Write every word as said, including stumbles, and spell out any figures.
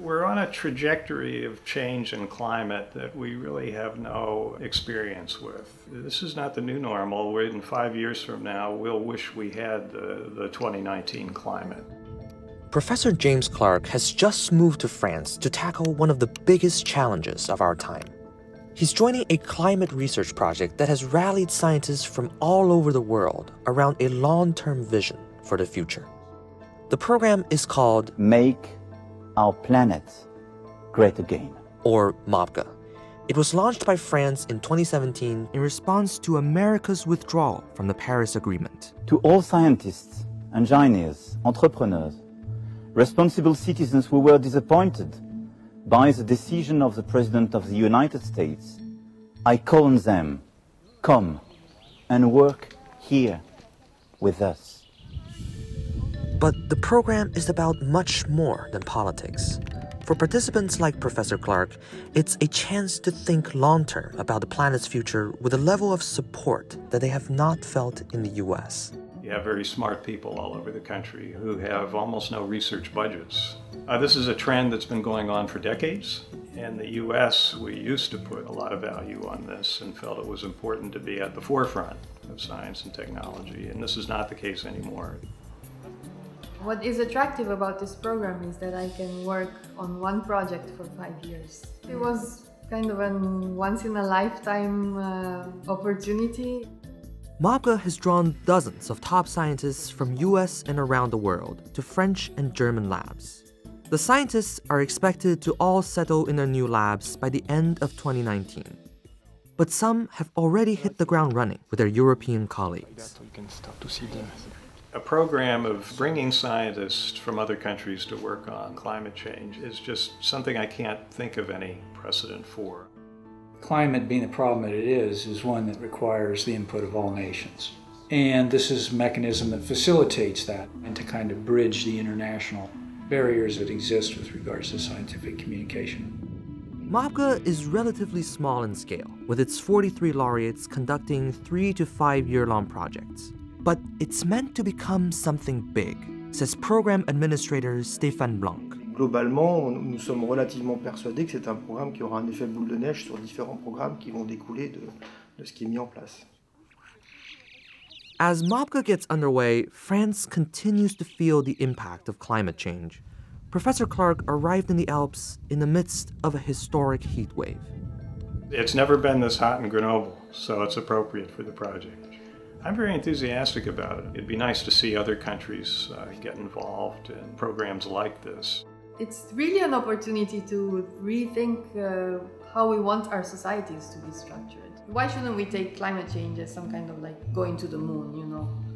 We're on a trajectory of change in climate that we really have no experience with. This is not the new normal. We're in five years from now, we'll wish we had the, the twenty nineteen climate. Professor James Clark has just moved to France to tackle one of the biggest challenges of our time. He's joining a climate research project that has rallied scientists from all over the world around a long-term vision for the future. The program is called Make Our Planet Great Again, or MOPGA. It was launched by France in twenty seventeen in response to America's withdrawal from the Paris Agreement. To all scientists, engineers, entrepreneurs, responsible citizens who were disappointed by the decision of the President of the United States, I call on them, come and work here with us. But the program is about much more than politics. For participants like Professor Clark, it's a chance to think long-term about the planet's future with a level of support that they have not felt in the U S. You have very smart people all over the country who have almost no research budgets. Uh, this is a trend that's been going on for decades. In the U S, we used to put a lot of value on this and felt it was important to be at the forefront of science and technology, and this is not the case anymore. What is attractive about this program is that I can work on one project for five years. It was kind of a once-in-a-lifetime uh, opportunity. MOPGA has drawn dozens of top scientists from U S and around the world to French and German labs. The scientists are expected to all settle in their new labs by the end of twenty nineteen. But some have already hit the ground running with their European colleagues. Like that, we can start to see them. A program of bringing scientists from other countries to work on climate change is just something I can't think of any precedent for. Climate, being the problem that it is, is one that requires the input of all nations. And this is a mechanism that facilitates that and to kind of bridge the international barriers that exist with regards to scientific communication. MOPGA is relatively small in scale, with its forty-three laureates conducting three to five year-long projects. But it's meant to become something big, says program administrator Stéphane Blanc. Globalement, nous sommes relativement persuadés que c'est un programme qui aura un effet boule de neige sur différents programmes qui vont découler de, de ce qui est mis en place. As MOPGA gets underway, France continues to feel the impact of climate change. Professor Clark arrived in the Alps in the midst of a historic heat wave. It's never been this hot in Grenoble, so it's appropriate for the project. I'm very enthusiastic about it. It'd be nice to see other countries uh, get involved in programs like this. It's really an opportunity to rethink uh, how we want our societies to be structured. Why shouldn't we take climate change as some kind of like going to the moon, you know?